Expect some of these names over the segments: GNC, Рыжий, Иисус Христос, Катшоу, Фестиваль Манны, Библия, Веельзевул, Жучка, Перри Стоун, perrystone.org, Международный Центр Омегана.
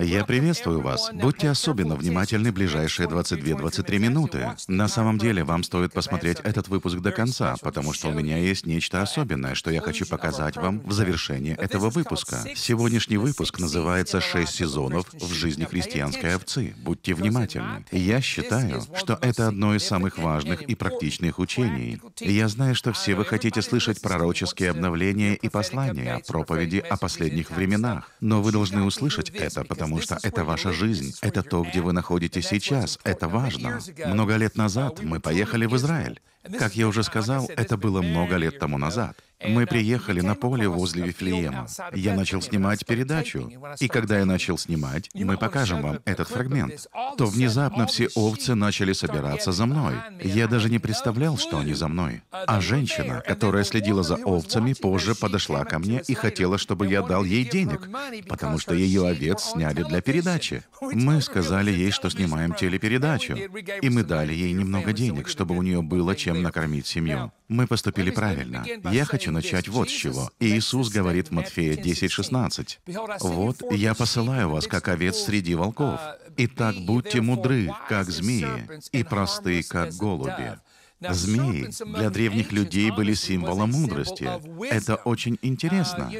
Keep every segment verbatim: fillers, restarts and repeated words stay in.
Я приветствую вас. Будьте особенно внимательны ближайшие двадцать две — двадцать три минуты. На самом деле, вам стоит посмотреть этот выпуск до конца, потому что у меня есть нечто особенное, что я хочу показать вам в завершении этого выпуска. Сегодняшний выпуск называется «Шесть сезонов в жизни христианской овцы». Будьте внимательны. Я считаю, что это одно из самых важных и практичных учений. Я знаю, что все вы хотите слышать пророческие обновления и послания, проповеди о последних временах, но вы должны услышать это, потому что это ваша жизнь, это то, где вы находитесь сейчас, это важно. Много лет назад мы поехали в Израиль. Как я уже сказал, это было много лет тому назад. Мы приехали на поле возле Вифлеема. Я начал снимать передачу, и когда я начал снимать, мы покажем вам этот фрагмент, то внезапно все овцы начали собираться за мной. Я даже не представлял, что они за мной. А женщина, которая следила за овцами, позже подошла ко мне и хотела, чтобы я дал ей денег, потому что ее овец сняли для передачи. Мы сказали ей, что снимаем телепередачу, и мы дали ей немного денег, чтобы у нее было чем накормить семью. Мы поступили правильно. Я хочу начать вот с чего. Иисус говорит в Матфея десять шестнадцать. «Вот, я посылаю вас, как овец среди волков. Итак, будьте мудры, как змеи, и просты, как голуби». Змеи для древних людей были символом мудрости. Это очень интересно.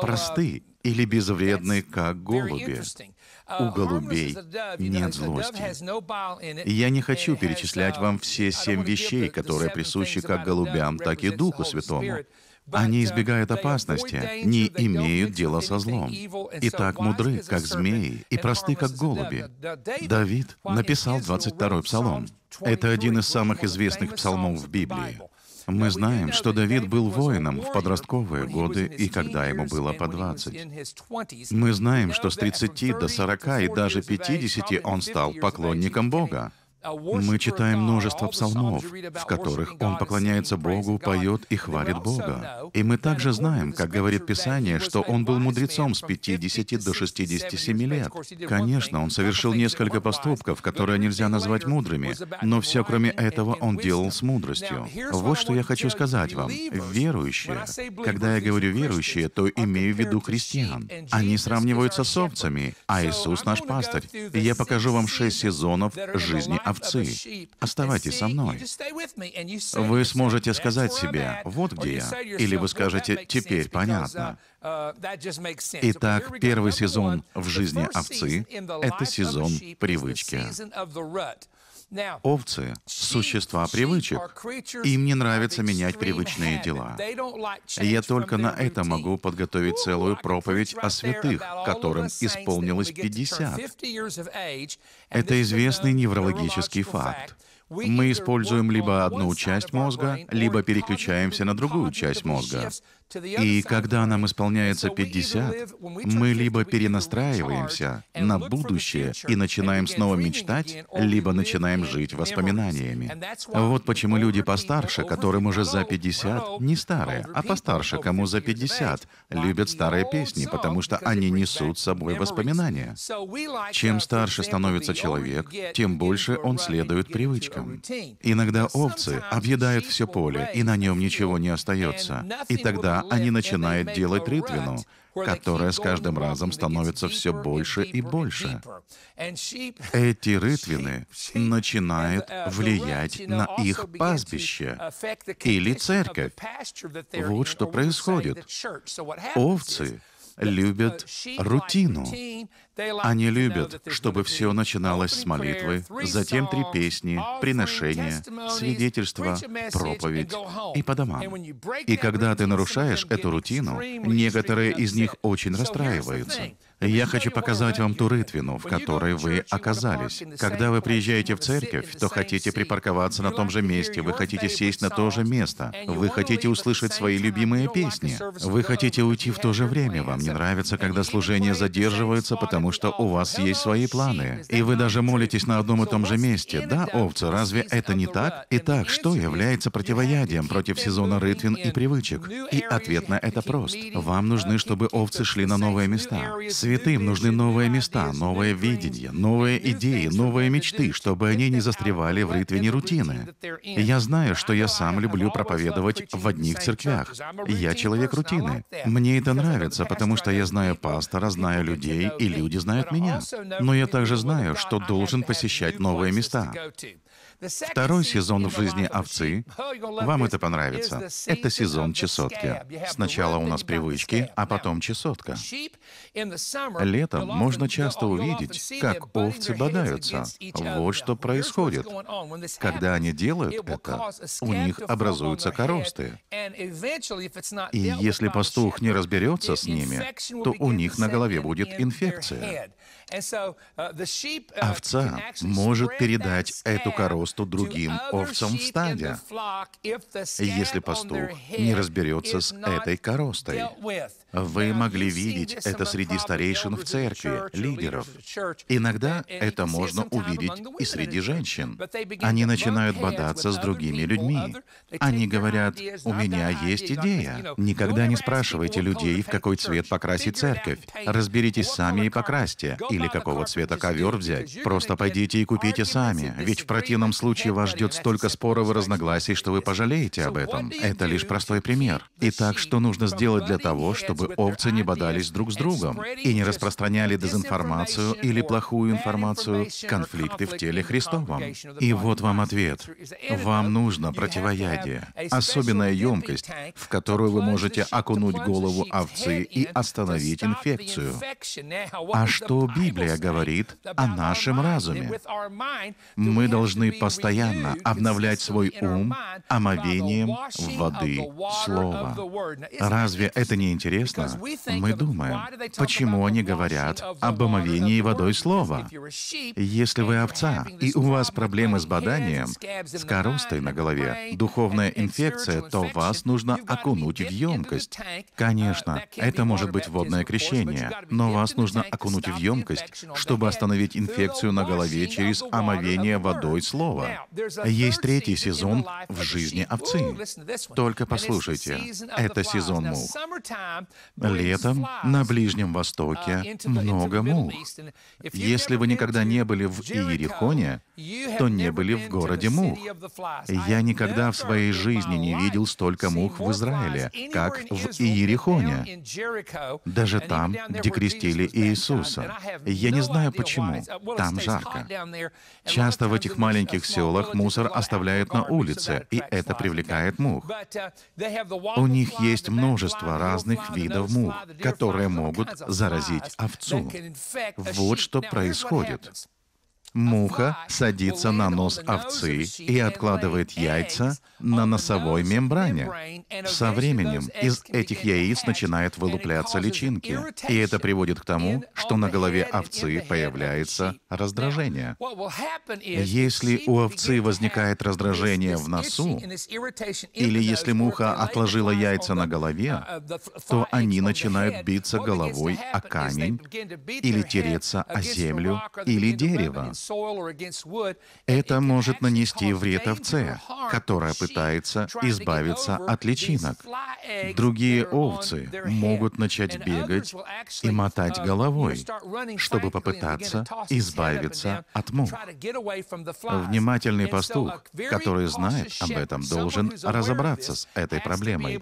Просты или безвредны, как голуби. У голубей нет злости. Я не хочу перечислять вам все семь вещей, которые присущи как голубям, так и Духу Святому. Они избегают опасности, не имеют дела со злом. И так мудры, как змеи, и просты, как голуби. Давид написал двадцать второй псалом. Это один из самых известных псалмов в Библии. Мы знаем, что Давид был воином в подростковые годы и когда ему было по двадцать. Мы знаем, что с тридцати до сорока и даже пятидесяти он стал поклонником Бога. Мы читаем множество псалмов, в которых он поклоняется Богу, поет и хвалит Бога. И мы также знаем, как говорит Писание, что он был мудрецом с пятидесяти до шестидесяти семи лет. Конечно, он совершил несколько поступков, которые нельзя назвать мудрыми, но все кроме этого он делал с мудростью. Вот что я хочу сказать вам. Верующие, когда я говорю верующие, то имею в виду христиан. Они сравниваются с овцами, а Иисус наш пастырь. И я покажу вам шесть сезонов жизни овцы. Овцы. Оставайтесь со мной. Вы сможете сказать себе, вот где я. Или вы скажете, теперь понятно. Итак, первый сезон в жизни овцы — это сезон привычки. Овцы — существа привычек. Им не нравится менять привычные дела. Я только на это могу подготовить целую проповедь о святых, которым исполнилось пятьдесят. Это известный неврологический факт. Мы используем либо одну часть мозга, либо переключаемся на другую часть мозга. И когда нам исполняется пятьдесят, мы либо перенастраиваемся на будущее и начинаем снова мечтать, либо начинаем жить воспоминаниями. Вот почему люди постарше, которым уже за пятьдесят, не старые, а постарше, кому за пятьдесят, любят старые песни, потому что они несут с собой воспоминания. Чем старше становится человек, тем больше он следует привычкам. Иногда овцы объедают все поле, и на нем ничего не остается. И тогда они начинают делать рытвину, которая с каждым разом становится все больше и больше. Эти рытвины начинают влиять на их пастбище или церковь. Вот что происходит. Овцы любят рутину. Они любят, чтобы все начиналось с молитвы, затем три песни, приношения, свидетельства, проповедь и по домам. И когда ты нарушаешь эту рутину, некоторые из них очень расстраиваются. Я хочу показать вам ту рытвину, в которой вы оказались. Когда вы приезжаете в церковь, то хотите припарковаться на том же месте, вы хотите сесть на то же место, вы хотите услышать свои любимые песни, вы хотите уйти в то же время, вам не нравится, когда служение задерживается, потому что у вас есть свои планы, и вы даже молитесь на одном и том же месте. Да, овцы, разве это не так? Итак, что является противоядием против сезона рытвин и привычек? И ответ на это прост. Вам нужны, чтобы овцы шли на новые места. святым нужны новые места, новое видение, новые идеи, новые мечты, чтобы они не застревали в рытвине рутины. И я знаю, что я сам люблю проповедовать в одних церквях. Я человек рутины. Мне это нравится, потому что я знаю пастора, знаю людей, и люди знают меня. Но я также знаю, что должен посещать новые места. Второй сезон в жизни овцы, вам это понравится, это сезон чесотки. Сначала у нас привычки, а потом чесотка. Летом можно часто увидеть, как овцы бодаются. Вот что происходит. Когда они делают это, у них образуются коросты. И если пастух не разберется с ними, то у них на голове будет инфекция. Овца может передать эту коросту другим овцам в стаде, если пастух не разберется с этой коростой. Вы могли видеть это среди старейшин в церкви, лидеров. Иногда это можно увидеть и среди женщин. Они начинают бодаться с другими людьми. Они говорят, у меня есть идея. Никогда не спрашивайте людей, в какой цвет покрасить церковь. Разберитесь сами и покрасьте. Или какого цвета ковер взять. Просто пойдите и купите сами, ведь в противном случае вас ждет столько споров и разногласий, что вы пожалеете об этом. Это лишь простой пример. Итак, что нужно сделать для того, чтобы овцы не бодались друг с другом и не распространяли дезинформацию или плохую информацию, конфликты в теле Христовом? И вот вам ответ. Вам нужно противоядие, особенная емкость, в которую вы можете окунуть голову овцы и остановить инфекцию. А что Библия говорит о нашем разуме? Мы должны постоянно обновлять свой ум омовением воды Слова. Разве это не интересно? Мы думаем, почему они говорят об омовении водой Слова? Если вы овца, и у вас проблемы с боданием, с коростой на голове, духовная инфекция, то вас нужно окунуть в емкость. Конечно, это может быть водное крещение, но вас нужно окунуть в емкость, чтобы остановить инфекцию на голове через омовение водой Слова. Есть третий сезон в жизни овцы. Только послушайте, это сезон мух. Летом на Ближнем Востоке много мух. Если вы никогда не были в Иерихоне, то не были в городе мух. Я никогда в своей жизни не видел столько мух в Израиле, как в Иерихоне, даже там, где крестили Иисуса. Я не знаю почему. Там жарко. Часто в этих маленьких селах мусор оставляют на улице, и это привлекает мух. У них есть множество разных видов мух, которые могут заразить овцу. Вот что происходит. Муха садится на нос овцы и откладывает яйца на носовой мембране. Со временем из этих яиц начинают вылупляться личинки, и это приводит к тому, что на голове овцы появляется раздражение. Если у овцы возникает раздражение в носу, или если муха отложила яйца на голове, то они начинают биться головой о камень, или тереться о землю, или дерево. Это может нанести вред овце, которая пытается избавиться от личинок. Другие овцы могут начать бегать и мотать головой, чтобы попытаться избавиться от мух. Внимательный пастух, который знает об этом, должен разобраться с этой проблемой.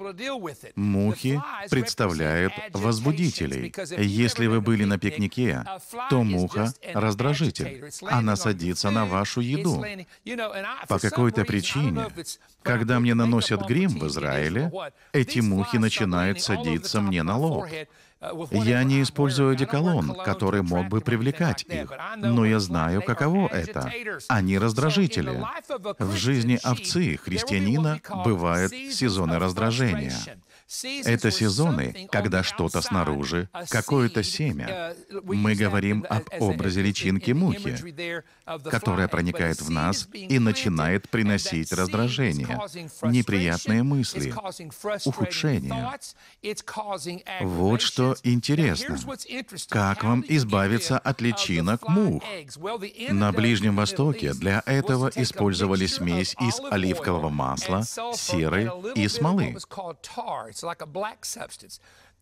Мухи представляют возбудителей. Если вы были на пикнике, то муха — раздражитель. Она садится на вашу еду. По какой-то причине, когда мне наносят грим в Израиле, эти мухи начинают садиться мне на лоб. Я не использую одеколон, который мог бы привлекать их, но я знаю, каково это. Они раздражители. В жизни овцы, христианина, бывают сезоны раздражения. Это сезоны, когда что-то снаружи, какое-то семя. Мы говорим об образе личинки мухи, которая проникает в нас и начинает приносить раздражение, неприятные мысли, ухудшение. Вот что интересно. Как вам избавиться от личинок мух? На Ближнем Востоке для этого использовали смесь из оливкового масла, серы и смолы.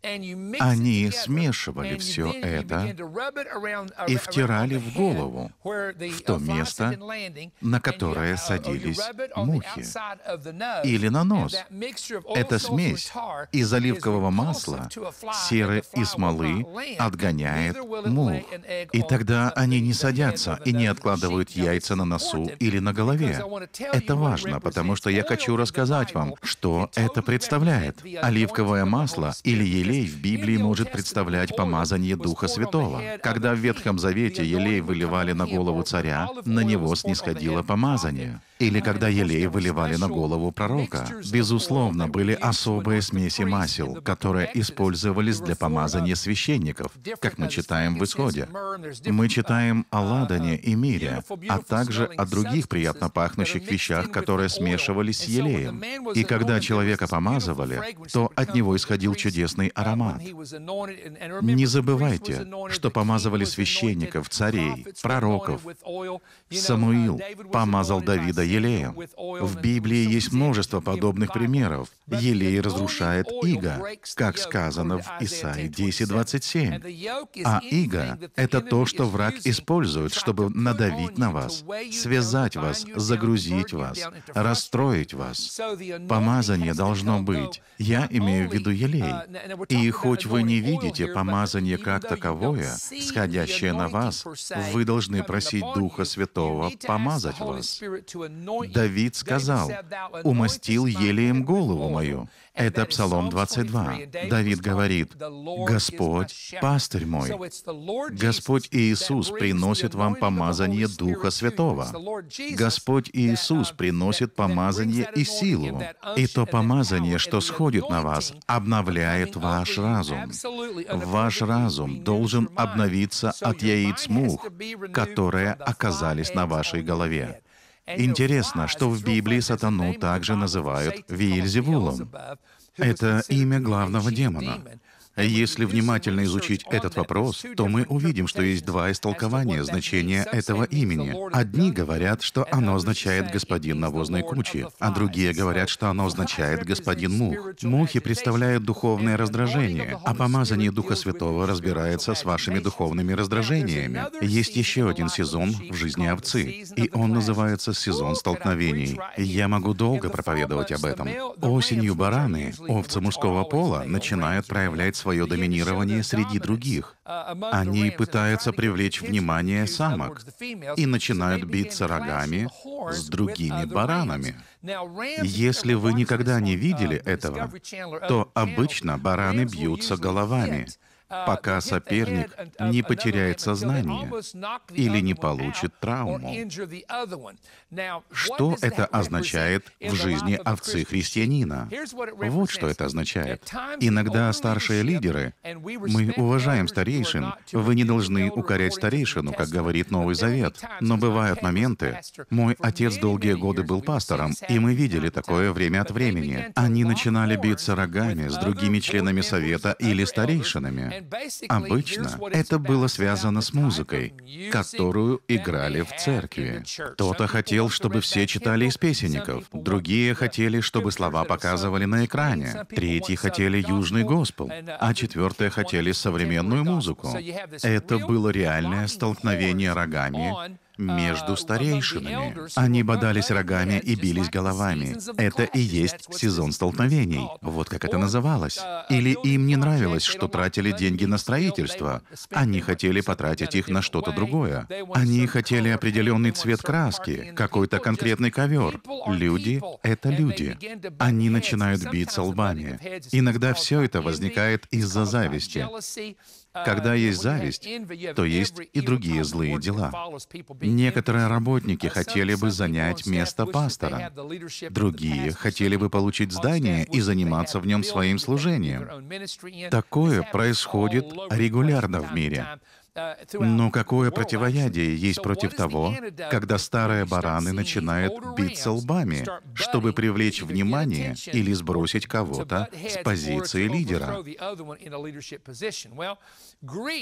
Они смешивали все это и втирали в голову, в то место, на которое садились мухи, или на нос. Эта смесь из оливкового масла, серы и смолы отгоняет мух. И тогда они не садятся и не откладывают яйца на носу или на голове. Это важно, потому что я хочу рассказать вам, что это представляет. Оливковое масло или елей в Библии может представлять помазание Духа Святого. Когда в Ветхом Завете елей выливали на голову царя, на него снисходило помазание. Или когда елей выливали на голову пророка. Безусловно, были особые смеси масел, которые использовались для помазания священников, как мы читаем в Исходе. Мы читаем о ладане и мире, а также о других приятно пахнущих вещах, которые смешивались с елеем. И когда человека помазывали, то от него исходил чудесный аромат. Аромат. Не забывайте, что помазывали священников, царей, пророков. Самуил помазал Давида елеем. В Библии есть множество подобных примеров. Елей разрушает иго, как сказано в Исаии десять двадцать семь. А иго — это то, что враг использует, чтобы надавить на вас, связать вас, загрузить вас, расстроить вас. Помазание должно быть. Я имею в виду елей. И хоть вы не видите помазание как таковое, сходящее на вас, вы должны просить Духа Святого помазать вас. Давид сказал: «Умастил елеем голову мою». Это Псалом двадцать два. Давид говорит: «Господь, пастырь мой». Господь Иисус приносит вам помазание Духа Святого. Господь Иисус приносит помазание и силу. И то помазание, что сходит на вас, обновляет ваш разум. Ваш разум должен обновиться от яиц мух, которые оказались на вашей голове. Интересно, что в Библии сатану также называют Веельзевулом. Это имя главного демона. Если внимательно изучить этот вопрос, то мы увидим, что есть два истолкования значения этого имени. Одни говорят, что оно означает «господин навозной кучи», а другие говорят, что оно означает «господин мух». Мухи представляют духовное раздражение, а помазание Духа Святого разбирается с вашими духовными раздражениями. Есть еще один сезон в жизни овцы, и он называется «сезон столкновений». Я могу долго проповедовать об этом. Осенью бараны, овцы мужского пола, начинают проявлять свое доминирование среди других. Они пытаются привлечь внимание самок и начинают биться рогами с другими баранами. Если вы никогда не видели этого, то обычно бараны бьются головами, пока соперник не потеряет сознание или не получит травму. Что это означает в жизни овцы христианина? Вот что это означает. Иногда старшие лидеры, мы уважаем старейшин, вы не должны укорять старейшину, как говорит Новый Завет, но бывают моменты. Мой отец долгие годы был пастором, и мы видели такое время от времени. Они начинали биться рогами с другими членами совета или старейшинами. Обычно это было связано с музыкой, которую играли в церкви. Кто-то хотел, чтобы все читали из песенников, другие хотели, чтобы слова показывали на экране, третьи хотели южный госпел, а четвертые хотели современную музыку. Это было реальное столкновение рогами между старейшинами. Они бодались рогами и бились головами. Это и есть сезон столкновений. Вот как это называлось. Или им не нравилось, что тратили деньги на строительство. Они хотели потратить их на что-то другое. Они хотели определенный цвет краски, какой-то конкретный ковер. Люди — это люди. Они начинают биться лбами. Иногда все это возникает из-за зависти. Когда есть зависть, то есть и другие злые дела. Некоторые работники хотели бы занять место пастора, другие хотели бы получить здание и заниматься в нем своим служением. Такое происходит регулярно в мире. Но какое противоядие есть против того, когда старые бараны начинают биться лбами, чтобы привлечь внимание или сбросить кого-то с позиции лидера?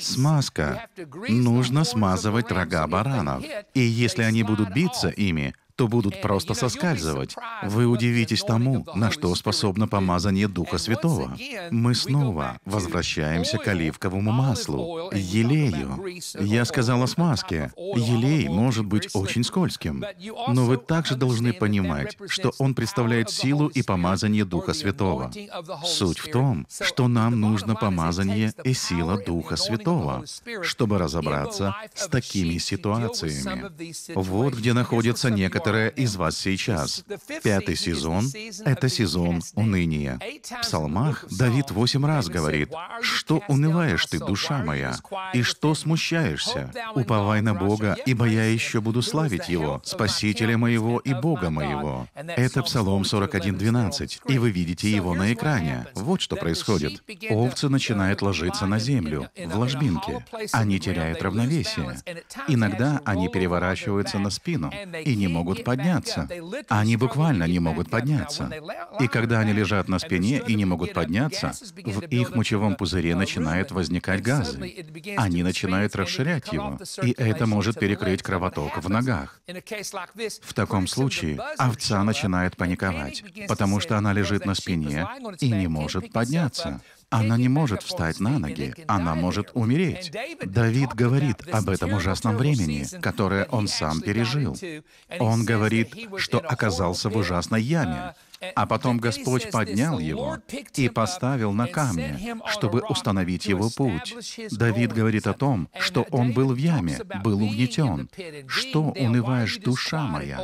Смазка. Нужно смазывать рога баранов. И если они будут биться ими, то будут просто соскальзывать. Вы удивитесь тому, на что способно помазание Духа Святого. Мы снова возвращаемся к оливковому маслу, елею. Я сказал о смазке. Елей может быть очень скользким, но вы также должны понимать, что он представляет силу и помазание Духа Святого. Суть в том, что нам нужно помазание и сила Духа Святого, чтобы разобраться с такими ситуациями. Вот где находятся некоторые из вас сейчас. Пятый сезон — это сезон уныния. В псалмах Давид восемь раз говорит: «Что унываешь ты, душа моя, и что смущаешься? Уповай на Бога, ибо я еще буду славить Его, Спасителя моего и Бога моего». Это Псалом сорок один, двенадцать, и вы видите его на экране. Вот что происходит. Овцы начинают ложиться на землю, в ложбинке. Они теряют равновесие. Иногда они переворачиваются на спину и не могут подняться. Они буквально не могут подняться. И когда они лежат на спине и не могут подняться, в их мочевом пузыре начинают возникать газы. Они начинают расширять его, и это может перекрыть кровоток в ногах. В таком случае овца начинает паниковать, потому что она лежит на спине и не может подняться. Она не может встать на ноги, она может умереть. Давид говорит об этом ужасном времени, которое он сам пережил. Он говорит, что оказался в ужасной яме, а потом Господь поднял его и поставил на камни, чтобы установить его путь. Давид говорит о том, что он был в яме, был угнетен. «Что унываешь, душа моя?»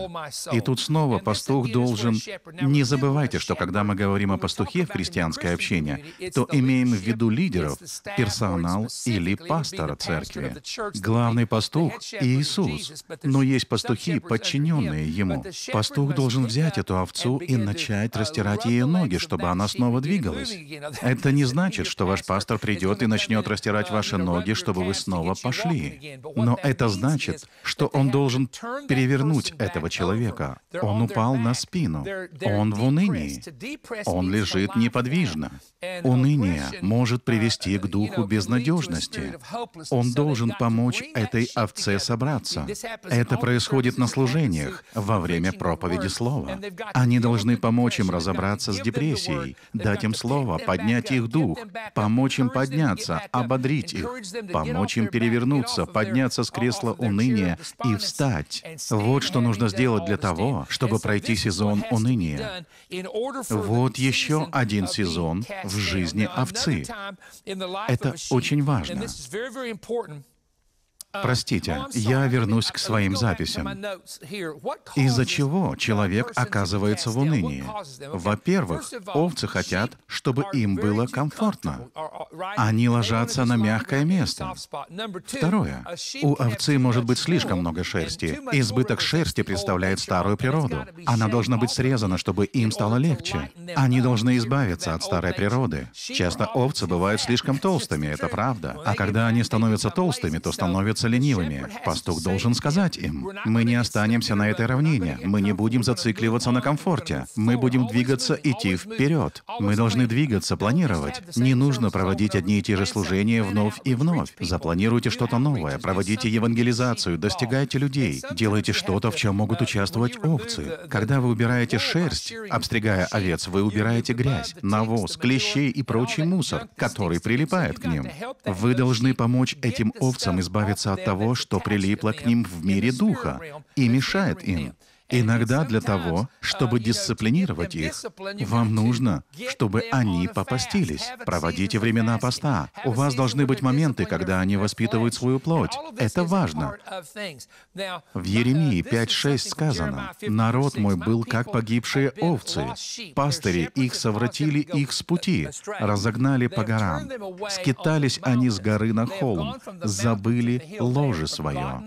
И тут снова пастух должен... Не забывайте, что когда мы говорим о пастухе в христианское общение, то имеем в виду лидеров, персонал или пастора церкви. Главный пастух — Иисус, но есть пастухи, подчиненные Ему. Пастух должен взять эту овцу и начать растирать ей ноги, чтобы она снова двигалась. Это не значит, что ваш пастор придет и начнет растирать ваши ноги, чтобы вы снова пошли. Но это значит, что он должен перевернуть этого человека. Он упал на спину. Он в унынии. Он лежит неподвижно. Уныние может привести к духу безнадежности. Он должен помочь этой овце собраться. Это происходит на служениях, во время проповеди слова. Они должны помочь им разобраться с депрессией, дать им слово, поднять их дух, помочь им подняться, ободрить их, помочь им перевернуться, подняться с кресла уныния и встать. Вот что нужно сделать для того, чтобы пройти сезон уныния. Вот еще один сезон в жизни овцы. Это очень важно. Простите, я вернусь к своим записям. Из-за чего человек оказывается в унынии? Во-первых, овцы хотят, чтобы им было комфортно. Они ложатся на мягкое место. Второе, у овцы может быть слишком много шерсти. Избыток шерсти представляет старую природу. Она должна быть срезана, чтобы им стало легче. Они должны избавиться от старой природы. Часто овцы бывают слишком толстыми, это правда. А когда они становятся толстыми, то становятся ленивыми. Пастух должен сказать им: мы не останемся на этой равнине, мы не будем зацикливаться на комфорте, мы будем двигаться, идти вперед. Мы должны двигаться, планировать. Не нужно проводить одни и те же служения вновь и вновь. Запланируйте что-то новое, проводите евангелизацию, достигайте людей, делайте что-то, в чем могут участвовать овцы. Когда вы убираете шерсть, обстригая овец, вы убираете грязь, навоз, клещей и прочий мусор, который прилипает к ним. Вы должны помочь этим овцам избавиться от того, что прилипло к ним в мире духа и мешает им. Иногда для того, чтобы дисциплинировать их, вам нужно, чтобы они попастились. Проводите времена поста. У вас должны быть моменты, когда они воспитывают свою плоть. Это важно. В Еремии пять шесть сказано: «Народ мой был, как погибшие овцы. Пастыри их совратили их с пути, разогнали по горам. Скитались они с горы на холм, забыли ложе свое».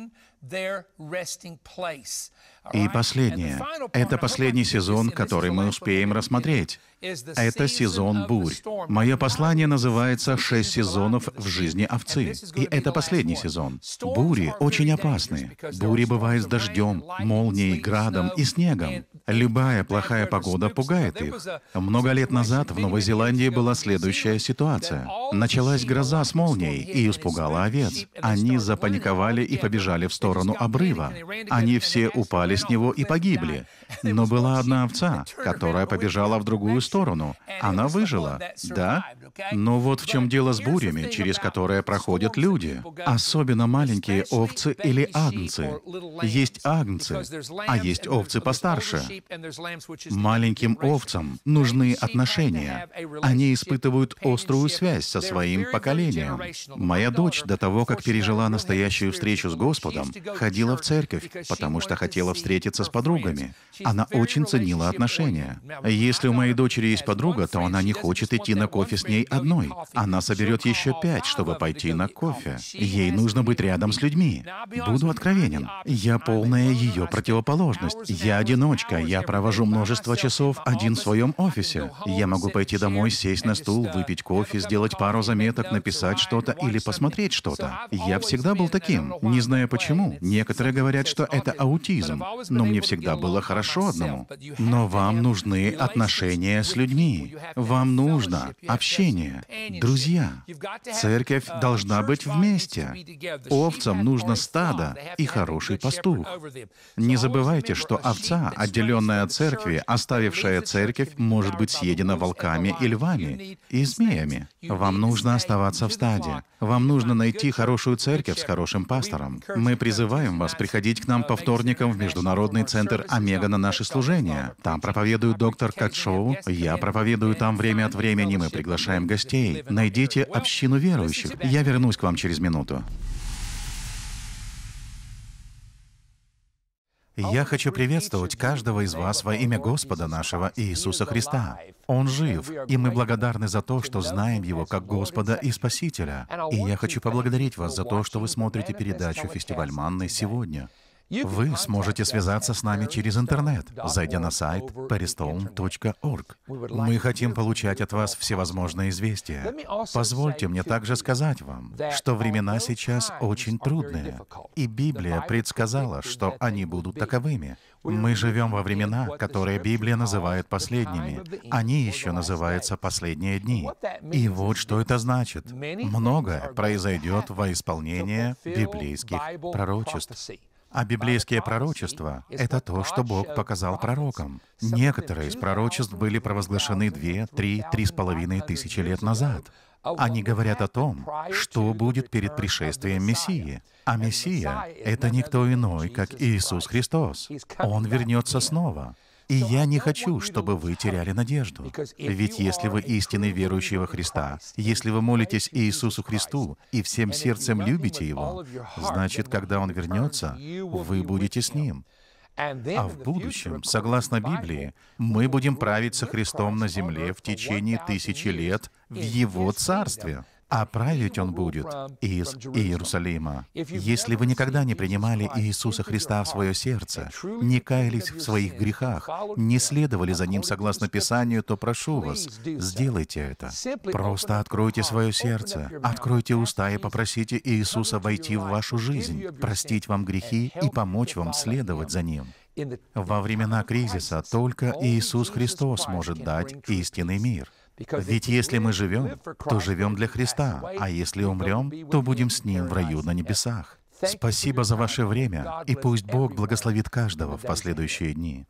И последнее. Это последний сезон, который мы успеем рассмотреть. Это сезон бурь. Мое послание называется «Шесть сезонов в жизни овцы». И это последний сезон. Бури очень опасны. Бури бывают с дождем, молнией, градом и снегом. Любая плохая погода пугает их. Много лет назад в Новой Зеландии была следующая ситуация. Началась гроза с молнией и испугала овец. Они запаниковали и побежали в сторону обрыва. Они все упали с него и погибли. Но была одна овца, которая побежала в другую сторону. Она выжила, да? Но вот в чем дело с бурями, через которые проходят люди. Особенно маленькие овцы или агнцы. Есть агнцы, а есть овцы постарше. Маленьким овцам нужны отношения. Они испытывают острую связь со своим поколением. Моя дочь до того, как пережила настоящую встречу с Господом, ходила в церковь, потому что хотела встретиться с подругами. Она очень ценила отношения. Если у моей дочери есть подруга, то она не хочет идти на кофе с ней одной. Она соберет еще пять, чтобы пойти на кофе. Ей нужно быть рядом с людьми. Буду откровенен. Я полная ее противоположность. Я одиночка. Я провожу множество часов один в своем офисе. Я могу пойти домой, сесть на стул, выпить кофе, сделать пару заметок, написать что-то или посмотреть что-то. Я всегда был таким, не знаю почему. Некоторые говорят, что это аутизм, но мне всегда было хорошо одному. Но вам нужны отношения с людьми. Вам нужно общение, друзья. Церковь должна быть вместе. Овцам нужно стадо и хороший пастух. Не забывайте, что овца, отделенная от церкви, оставившая церковь, может быть съедена волками и львами, и змеями. Вам нужно оставаться в стаде. Вам нужно найти хорошую церковь с хорошим пастором. Мы призываем вас приходить к нам по вторникам в Международный центр Омегана на наши служения. Там проповедует доктор Катшоу. Я проповедую там время от времени. Мы приглашаем гостей. Найдите общину верующих. Я вернусь к вам через минуту. Я хочу приветствовать каждого из вас во имя Господа нашего Иисуса Христа. Он жив, и мы благодарны за то, что знаем Его как Господа и Спасителя. И я хочу поблагодарить вас за то, что вы смотрите передачу «Фестиваль Манны» сегодня. Вы сможете связаться с нами через интернет, зайдя на сайт перри стоун точка орг. Мы хотим получать от вас всевозможные известия. Позвольте мне также сказать вам, что времена сейчас очень трудные, и Библия предсказала, что они будут таковыми. Мы живем во времена, которые Библия называет последними. Они еще называются «последние дни». И вот что это значит. Многое произойдет во исполнение библейских пророчеств. А библейские пророчества — это то, что Бог показал пророкам. Некоторые из пророчеств были провозглашены две, три, три с половиной тысячи лет назад. Они говорят о том, что будет перед пришествием Мессии. А Мессия — это никто иной, как Иисус Христос. Он вернется снова. И я не хочу, чтобы вы теряли надежду. Ведь если вы истинный верующий во Христа, если вы молитесь Иисусу Христу и всем сердцем любите Его, значит, когда Он вернется, вы будете с Ним. А в будущем, согласно Библии, мы будем править со Христом на земле в течение тысячи лет в Его Царстве. А править Он будет из Иерусалима. Если вы никогда не принимали Иисуса Христа в свое сердце, не каялись в своих грехах, не следовали за Ним согласно Писанию, то прошу вас, сделайте это. Просто откройте свое сердце, откройте уста и попросите Иисуса войти в вашу жизнь, простить вам грехи и помочь вам следовать за Ним. Во времена кризиса только Иисус Христос может дать истинный мир. Ведь если мы живем, то живем для Христа, а если умрем, то будем с Ним в раю на небесах. Спасибо за ваше время, и пусть Бог благословит каждого в последующие дни.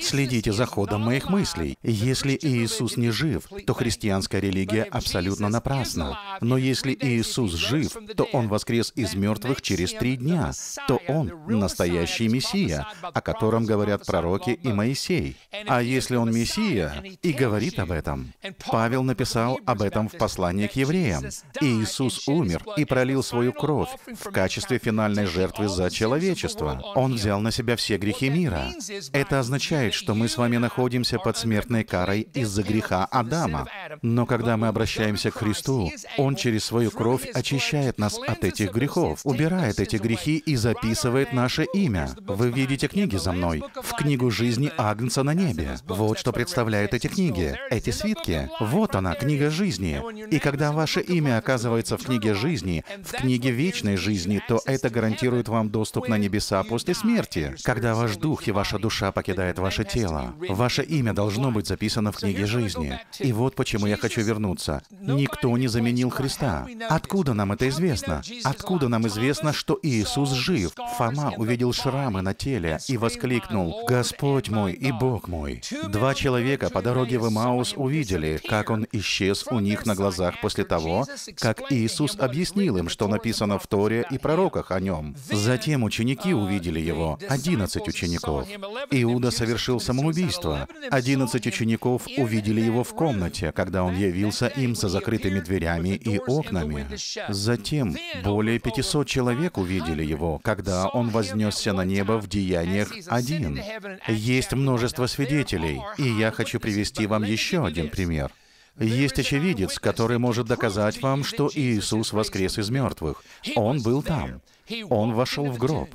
Следите за ходом моих мыслей. Если Иисус не жив, то христианская религия абсолютно напрасна. Но если Иисус жив, то Он воскрес из мертвых через три дня, то Он — настоящий Мессия, о котором говорят пророки и Моисей. А если Он Мессия и говорит об этом? Павел написал об этом в послании к евреям. Иисус умер и пролил свою кровь в качестве финальной жертвы за человечество. Он взял на себя все грехи мира. Это означает, что мы с вами находимся под смертной карой из-за греха Адама. Но когда мы обращаемся к Христу, Он через свою кровь очищает нас от этих грехов, убирает эти грехи и записывает наше имя. Вы видите книги за мной, в книгу жизни Агнца на небе. Вот что представляют эти книги, эти свитки. Вот она, книга жизни. И когда ваше имя оказывается в книге жизни, в книге вечной жизни, то это гарантирует вам доступ на небеса после смерти. Когда ваш дух и ваша душа покидает ваш ваше тело. Ваше имя должно быть записано в книге жизни. И вот почему я хочу вернуться. Никто не заменил Христа. Откуда нам это известно? Откуда нам известно, что Иисус жив? Фома увидел шрамы на теле и воскликнул: «Господь мой и Бог мой». Два человека по дороге в Эмаус увидели, как он исчез у них на глазах после того, как Иисус объяснил им, что написано в Торе и пророках о нем. Затем ученики увидели его, одиннадцать учеников. Иуда совершил самоубийство. Одиннадцать учеников увидели его в комнате, когда он явился им со закрытыми дверями и окнами. Затем более пятисот человек увидели его, когда он вознесся на небо в Деяниях один. Есть множество свидетелей, и я хочу привести вам еще один пример. Есть очевидец, который может доказать вам, что Иисус воскрес из мертвых. Он был там. Он вошел в гроб.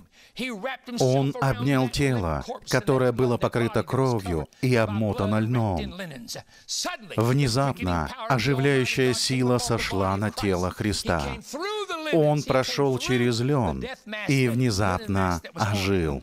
Он обнял тело, которое было покрыто кровью и обмотано льном. Внезапно оживляющая сила сошла на тело Христа. Он прошел через лен и внезапно ожил.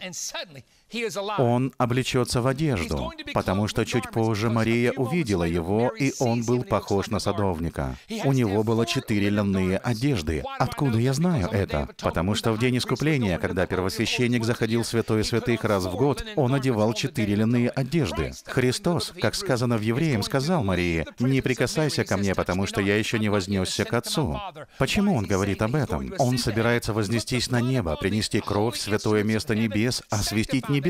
Он облечется в одежду, потому что чуть позже Мария увидела его, и он был похож на садовника. У него было четыре льняные одежды. Откуда я знаю это? Потому что в день искупления, когда первосвященник заходил в святое святых раз в год, он одевал четыре льняные одежды. Христос, как сказано в Евреям, сказал Марии: «Не прикасайся ко мне, потому что я еще не вознесся к Отцу». Почему он говорит об этом? Он собирается вознестись на небо, принести кровь в святое место небес, освятить небеса.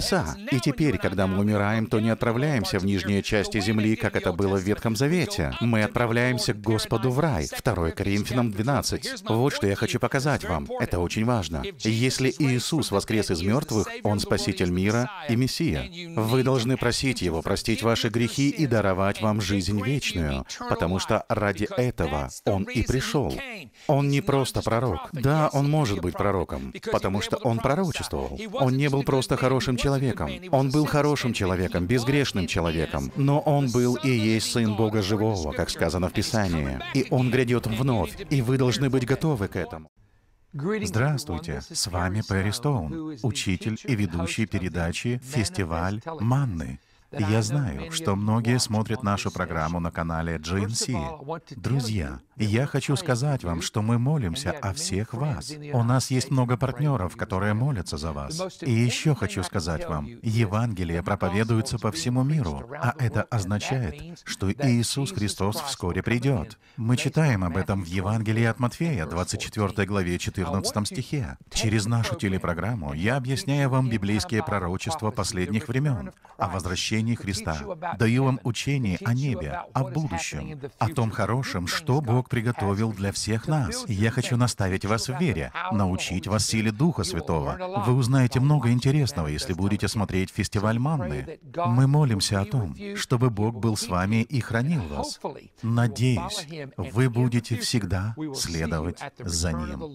И теперь, когда мы умираем, то не отправляемся в нижние части земли, как это было в Ветхом Завете. Мы отправляемся к Господу в рай. второе Коринфянам двенадцать. Вот что я хочу показать вам. Это очень важно. Если Иисус воскрес из мертвых, Он Спаситель мира и Мессия. Вы должны просить Его простить ваши грехи и даровать вам жизнь вечную, потому что ради этого Он и пришел. Он не просто пророк. Да, Он может быть пророком, потому что Он пророчествовал. Он не был просто хорошим человеком. человеком. Он был хорошим человеком, безгрешным человеком, но Он был и есть Сын Бога Живого, как сказано в Писании. И Он грядет вновь, и вы должны быть готовы к этому. Здравствуйте, с вами Перри Стоун, учитель и ведущий передачи «Фестиваль Манны». Я знаю, что многие смотрят нашу программу на канале джи эн си. Друзья, я хочу сказать вам, что мы молимся о всех вас. У нас есть много партнеров, которые молятся за вас. И еще хочу сказать вам, Евангелие проповедуется по всему миру, а это означает, что Иисус Христос вскоре придет. Мы читаем об этом в Евангелии от Матфея, двадцать четвёртой главе, четырнадцатом стихе. Через нашу телепрограмму я объясняю вам библейские пророчества последних времен, о возвращении Христа. Даю вам учение о небе, о будущем, о том хорошем, что Бог приготовил для всех нас. Я хочу наставить вас в вере, научить вас силе Духа Святого. Вы узнаете много интересного, если будете смотреть фестиваль Манны. Мы молимся о том, чтобы Бог был с вами и хранил вас. Надеюсь, вы будете всегда следовать за Ним.